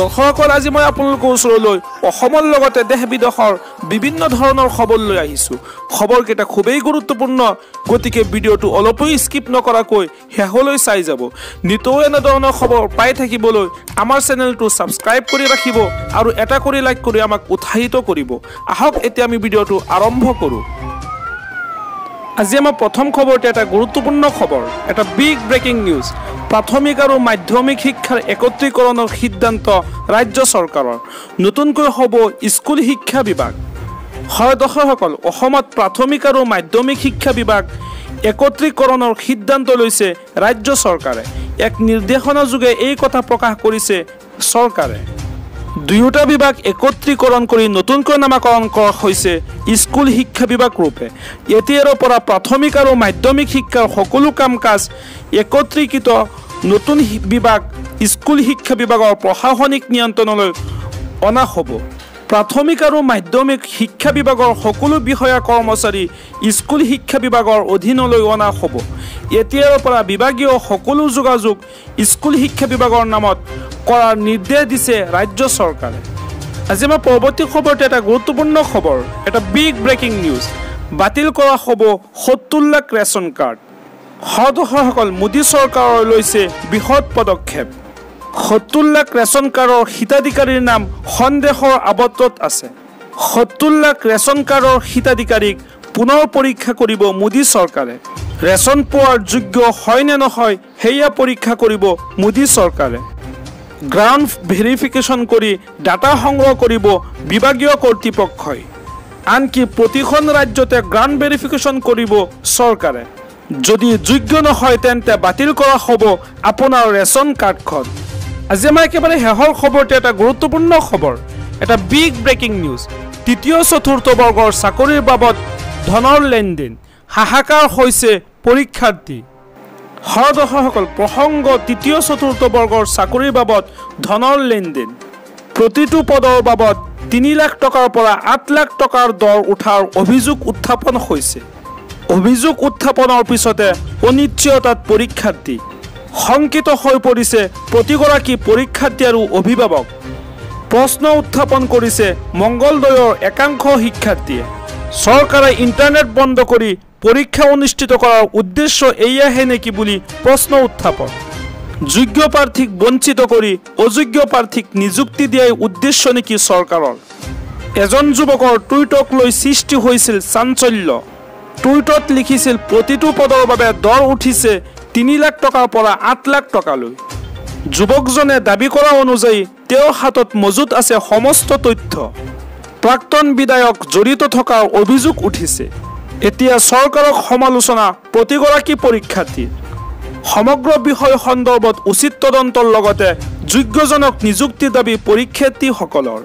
দশকৰ আজি মই আপোনালোকৰ ওচৰলৈ অসমৰ লগতে দেশ বিদেশৰ বিভিন্ন ধৰণৰ খবৰ লৈ আহিছো। খবৰ কেটা খুবেই গুৰুত্বপূৰ্ণ, গতিকে ভিডিঅ'টো অলপো স্কিপ নকৰাকৈ হেহলৈ চাই যাব। নিতৌ এনেধৰণৰ খবৰ পাই থাকিবলৈ আমাৰ চেনেলটো সাবস্ক্ৰাইব কৰি ৰাখিব আৰু এটা কৰি লাইক কৰি আমাক উৎসাহিত কৰিব। আহক এতিয়া আমি ভিডিঅ'টো আৰম্ভ কৰো। আজি আমাৰ প্ৰথম খবৰটো এটা গুৰুত্বপূৰ্ণ খবৰ, এটা বিগ ব্ৰেকিং নিউজ। প্ৰাথমিক আৰু মাধ্যমিক শিক্ষাৰ একত্ৰীকৰণৰ সিদ্ধান্ত ৰাজ্য চৰকাৰৰ। নতুনকৈ হ'ব স্কুল শিক্ষা বিভাগ। হয় দৰ্শকসকল, অসমত প্ৰাথমিক আৰু মাধ্যমিক শিক্ষা বিভাগ একত্ৰীকৰণৰ সিদ্ধান্ত লৈছে ৰাজ্য চৰকাৰে। এক নিৰ্দেশনা যোগে এই কথা প্ৰকাশ কৰিছে চৰকাৰে। দুয়োটা বিভাগ একত্ৰীকৰণ কৰি নতুনকৈ নামাকৰণ কৰা হৈছে স্কুল শিক্ষা বিভাগ ৰূপে। এতিয়াৰ পৰা প্ৰাথমিক আৰু মাধ্যমিক শিক্ষাৰ সকলো কাম কাজ একত্ৰীকৃত নতুন বিভাগ স্কুল শিক্ষা বিভাগৰ প্ৰশাসনিক নিয়ন্ত্ৰণলৈ অনা হ'ব। প্ৰাথমিক আৰু মাধ্যমিক শিক্ষা বিভাগৰ সকলো বিষয়া কৰ্মচাৰী স্কুল শিক্ষা বিভাগৰ অধীনলৈ অনা হ'ব। এতিয়াৰ পৰা বিভাগীয় সকলো যোগাযোগ স্কুল শিক্ষা বিভাগৰ নামত কৰাৰ নিৰ্দেশ দিছে ৰাজ্য চৰকাৰে। আজি আমাৰ পৰৱৰ্তী খবৰটো এটা গুৰুত্বপূৰ্ণ খবৰ, এটা বিগ ব্ৰেকিং নিউজ। বাতিল কৰা হ'ব ৭০ লাখ ৰেচন কাৰ্ড। সদস্যসকল, মোদী চৰকাৰৰ লৈছে বৃহৎ পদক্ষেপ। ৭০ লাখ ৰেচন কাৰ্ডৰ হিতাধিকাৰীৰ নাম সন্দেহৰ আৱৰ্তত আছে। ৭০ লাখ ৰেচন কাৰ্ডৰ হিতাধিকাৰীক পুনৰ পৰীক্ষা কৰিব মোদী চৰকাৰে। ৰেচন পোৱাৰ যোগ্য হয় নে নহয় সেয়া পৰীক্ষা কৰিব মোদী চৰকাৰে। গ্ৰাউণ্ড ভেৰিফিকেশ্যন কৰি ডাটা সংগ্ৰহ কৰিব বিভাগীয় কৰ্তৃপক্ষই। আনকি প্ৰতিখন ৰাজ্যতে গ্ৰাউণ্ড ভেৰিফিকেশ্যন কৰিব চৰকাৰে। যদি যোগ্য নহয় তেন্তে বাতিল কৰা হ'ব আপোনাৰ ৰেচন কাৰ্ডখন। আজি আমাৰ একেবাৰে শেষৰ খবৰটো এটা গুৰুত্বপূৰ্ণ খবৰ, এটা বিগ ব্ৰেকিং নিউজ। তৃতীয় চতুৰ্থ বৰ্গৰ চাকৰিৰ বাবদ ধনৰ লেনদেন। হাহাকাৰ হৈছে পৰীক্ষাৰ্থী। হয় দৰ্শকসকল, প্ৰসংগ তৃতীয় চতুৰ্থ বৰ্গৰ চাকৰিৰ বাবদ ধনৰ লেনদেন। প্ৰতিটো পদৰ বাবদ ৩ লাখ টকাৰ পৰা ৮ লাখ টকাৰ দৰ উঠাৰ অভিযোগ উত্থাপন হৈছে। অভিযোগ উত্থাপনৰ পিছতে অনিশ্চয়তাত পৰীক্ষাৰ্থী। শংকিত হৈ পৰিছে প্ৰতিগৰাকী পৰীক্ষাৰ্থী আৰু অভিভাৱক। প্ৰশ্ন উত্থাপন কৰিছে মংগলদৈৰ একাংশ শিক্ষাৰ্থীয়ে। চৰকাৰে ইণ্টাৰনেট বন্ধ কৰি পৰীক্ষা অনুষ্ঠিত কৰাৰ উদ্দেশ্য এয়াহে নেকি বুলি প্ৰশ্ন উত্থাপন। যোগ্য প্ৰাৰ্থীক বঞ্চিত কৰি অযোগ্য প্ৰাৰ্থীক নিযুক্তি দিয়াই উদ্দেশ্য নেকি চৰকাৰৰ। এজন যুৱকৰ টুইটক লৈ সৃষ্টি হৈছিল চাঞ্চল্য। টুইটত লিখিছিল, প্ৰতিটো পদৰ বাবে দৰ উঠিছে ৩ লাখ টকাৰ পৰা ৮ লাখ টকালৈ। যুৱকজনে দাবী কৰা অনুযায়ী তেওঁৰ হাতত মজুত আছে সমস্ত তথ্য। প্ৰাক্তন বিধায়ক জড়িত থকাৰ অভিযোগ উঠিছে। এতিয়া চৰকাৰক সমালোচনা প্ৰতিগৰাকী পৰীক্ষাৰ্থীৰ। সমগ্ৰ বিষয় সন্দৰ্ভত উচিত তদন্তৰ লগতে যোগ্যজনক নিযুক্তি দাবী পৰীক্ষাৰ্থীসকলৰ।